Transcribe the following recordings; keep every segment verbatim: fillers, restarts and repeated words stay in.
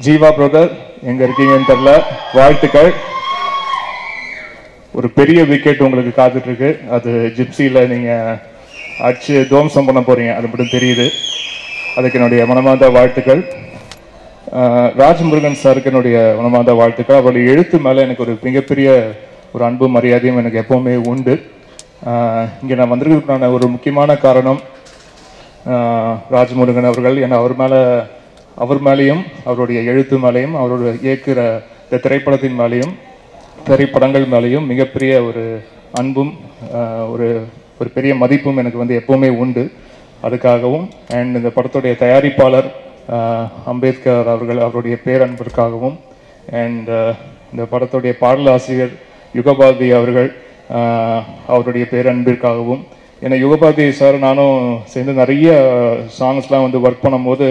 Jiva brother, enga irkingenu therla vaalthukal. Oru periya wicket ungalukku kaaduttirukku. Adu Gypsy la neenga achu dwamsam panna poringa. Adu mattum theriyudhu. Adukku ennoda manamaartha vaalthukal. Rajmurugan sir ku ennoda manamaartha vaalthukal. Avar eluthu mela enakku oru migaperiya oru anbu mariyadhaiyum enakku eppovume undu. இங்கே நான் வந்திருக்கிறதுக்கான ஒரு முக்கியமான காரணம் ராஜமுருகன் அவர்கள். ஏன்னா அவர் மேலே அவர் மேலேயும் அவருடைய எழுத்து மேலேயும் அவரோட இயக்குற இந்த திரைப்படத்தின் மேலேயும் திரைப்படங்கள் மேலேயும் மிகப்பெரிய ஒரு அன்பும் ஒரு ஒரு பெரிய மதிப்பும் எனக்கு வந்து எப்போவுமே உண்டு. அதுக்காகவும் அண்ட் இந்த படத்துடைய தயாரிப்பாளர் அம்பேத்கர் அவர்கள் அவருடைய பேரன்பிற்காகவும் அண்ட் இந்த படத்துடைய பாடலாசிரியர் யுகபாரதி அவர்கள் அவருடைய பேரன்பிற்காகவும். ஏன்னா யுகபாரதி சார் நானும் சேர்ந்து நிறைய சாங்ஸ்லாம் வந்து ஒர்க் பண்ணும்போது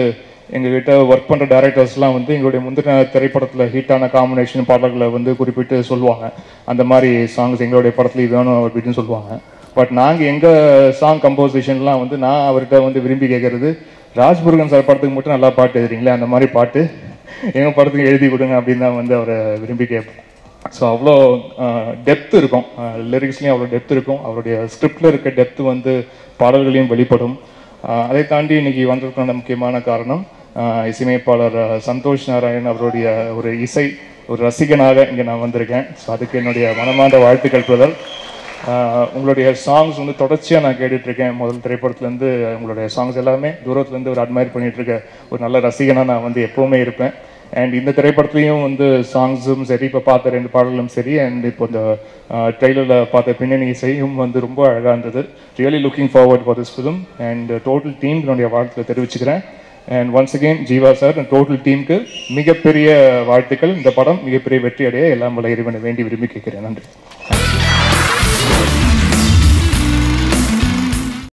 எங்ககிட்ட ஒர்க் பண்ணுற டைரக்டர்ஸ்லாம் வந்து எங்களுடைய முந்தின திரைப்படத்தில் ஹீட்டான காம்பினேஷன் பாடல்களை வந்து குறிப்பிட்டு சொல்லுவாங்க. அந்த மாதிரி சாங்ஸ் எங்களுடைய படத்துலேயும் வேணும் அப்படின்னு சொல்லுவாங்க. பட் நாங்கள் எங்கள் சாங் கம்போசிஷன்லாம் வந்து நான் அவர்கிட்ட வந்து விரும்பி கேட்குறது, ராஜ்முருகன் சார் படத்துக்கு மட்டும் நல்லா பாட்டு எழுதுறீங்களே, அந்த மாதிரி பாட்டு எங்கள் படத்துக்கு எழுதி கொடுங்க அப்படின்னு தான் வந்து அவரை விரும்பி கேட்பேன். ஸோ அவ்வளோ டெப்த்து இருக்கும், லிரிக்ஸ்லேயும் அவ்வளோ டெப்த்து இருக்கும், அவருடைய ஸ்கிரிப்டில் இருக்க டெப்த்து வந்து பாடல்களையும் வெளிப்படும். அதை தாண்டி இன்றைக்கி வந்திருக்கிற முக்கியமான காரணம் இசையமைப்பாளர் சந்தோஷ் நாராயண் அவருடைய ஒரு இசை ஒரு ரசிகனாக இங்கே நான் வந்திருக்கேன். ஸோ அதுக்கு என்னுடைய மனமார்ந்த வாழ்த்துக்கள் பிரதர். உங்களுடைய சாங்ஸ் வந்து தொடர்ச்சியாக நான் கேட்டுட்ருக்கேன். முதல் திரைப்படத்துலேருந்து உங்களுடைய சாங்ஸ் எல்லாமே தூரத்துலேருந்து ஒரு அட்மையர் பண்ணிகிட்ருக்க ஒரு நல்ல ரசிகனாக நான் வந்து எப்போவுமே இருப்பேன். அண்ட் இந்த திரைப்படத்துலேயும் வந்து சாங்ஸும் சரி, இப்போ பார்த்த ரெண்டு பாடலும் சரி, அண்ட் இப்போ இந்த ட்ரெய்லரில் பார்த்த பின்னணி இசையும் வந்து ரொம்ப அழகாக இருந்தது. Really looking forward for this film and total team என்னுடைய வாழ்த்துக்களை தெரிவிச்சுக்கிறேன். And once again Jeeva sir and total டீமுக்கு மிகப்பெரிய வாழ்த்துக்கள். இந்த படம் மிகப்பெரிய வெற்றி அடைய எல்லாம் வல்ல இறைவனை வேண்டி விரும்பி கேட்கிறேன். நன்றி.